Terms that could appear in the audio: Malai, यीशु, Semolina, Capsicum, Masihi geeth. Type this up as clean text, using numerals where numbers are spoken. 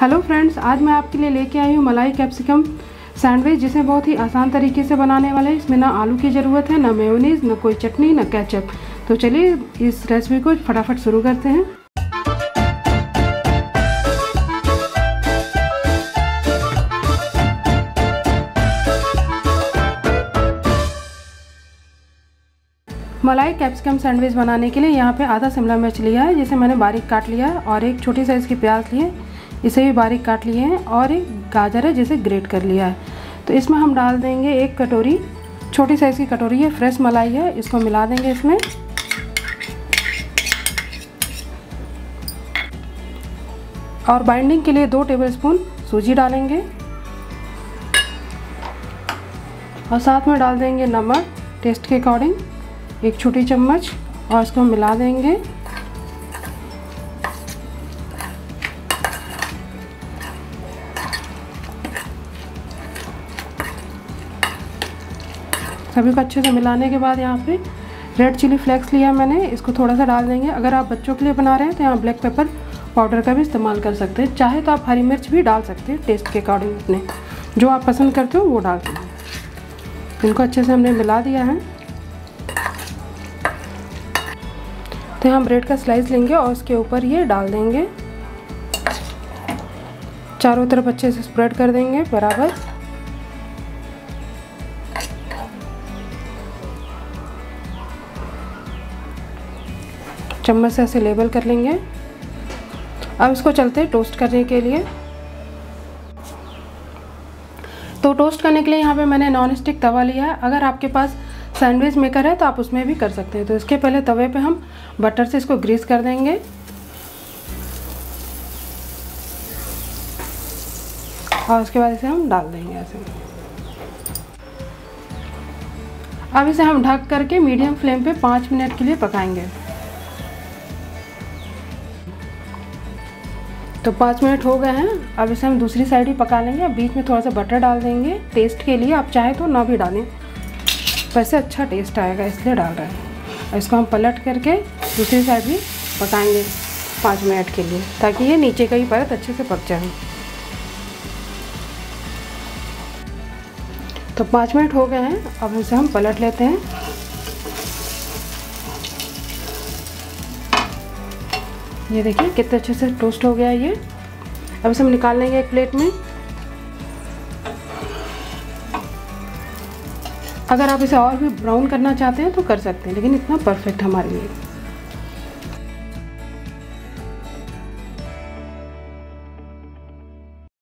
Hello friends, आज मैं आपके लिए लेके आई हूँ मलाई कैप्सिकम सैंडविच, जिसे बहुत ही आसान तरीके से बनाने वाले हैं। इसमें ना आलू की ज़रूरत है, ना मेयोनीज, ना कोई चटनी, ना केचप। तो चलिए इस रेसिपी को फटाफट शुरू करते हैं। मलाई कैप्सिकम सैंडविच बनाने के लिए यहाँ पे आधा शिमला मिर्च लिया है, जिसे मैंने बारीक काट लिया है, और एक छोटी साइज़ की प्याज ली है, इसे भी बारीक काट लिए हैं, और एक गाजर है जिसे ग्रेट कर लिया है। तो इसमें हम डाल देंगे एक कटोरी, छोटी साइज़ की कटोरी है, फ्रेश मलाई है, इसको मिला देंगे इसमें। और बाइंडिंग के लिए 2 टेबल स्पून सूजी डालेंगे, और साथ में डाल देंगे नमक टेस्ट के अकॉर्डिंग, एक छोटी चम्मच, और इसको मिला देंगे। सभी को अच्छे से मिलाने के बाद यहाँ पे रेड चिली फ्लेक्स लिया मैंने, इसको थोड़ा सा डाल देंगे। अगर आप बच्चों के लिए बना रहे हैं तो यहाँ ब्लैक पेपर पाउडर का भी इस्तेमाल कर सकते हैं, चाहे तो आप हरी मिर्च भी डाल सकते हैं टेस्ट के अकॉर्डिंग, अपने जो आप पसंद करते हो वो डाल सकते हैं। इनको अच्छे से हमने मिला दिया है। तो हम ब्रेड का स्लाइस लेंगे और उसके ऊपर ये डाल देंगे, चारों तरफ अच्छे से स्प्रेड कर देंगे बराबर। चम्मच से ऐसे लेबल कर लेंगे। अब इसको चलते हैं टोस्ट करने के लिए। तो टोस्ट करने के लिए यहाँ पे मैंने नॉन स्टिक तवा लिया है। अगर आपके पास सैंडविच मेकर है तो आप उसमें भी कर सकते हैं। तो इसके पहले तवे पे हम बटर से इसको ग्रीस कर देंगे। और उसके बाद इसे हम डाल देंगे ऐसे। अब इसे हम ढक करके मीडियम फ्लेम पे 5 मिनट के लिए पकाएंगे। तो 5 मिनट हो गए हैं। अब इसे हम दूसरी साइड ही पका लेंगे। अब बीच में थोड़ा सा बटर डाल देंगे टेस्ट के लिए, आप चाहे तो ना भी डालें, वैसे अच्छा टेस्ट आएगा इसलिए डाल रहे हैं। इसको हम पलट करके दूसरी साइड भी पकाएंगे 5 मिनट के लिए, ताकि ये नीचे का ही परत अच्छे से पक जाए। तो 5 मिनट हो गए हैं। अब इसे हम पलट लेते हैं। ये देखिए कितने अच्छे से टोस्ट हो गया है ये। अब इसे हम निकाल लेंगे एक प्लेट में। अगर आप इसे और भी ब्राउन करना चाहते हैं तो कर सकते हैं, लेकिन इतना परफेक्ट हमारे लिए।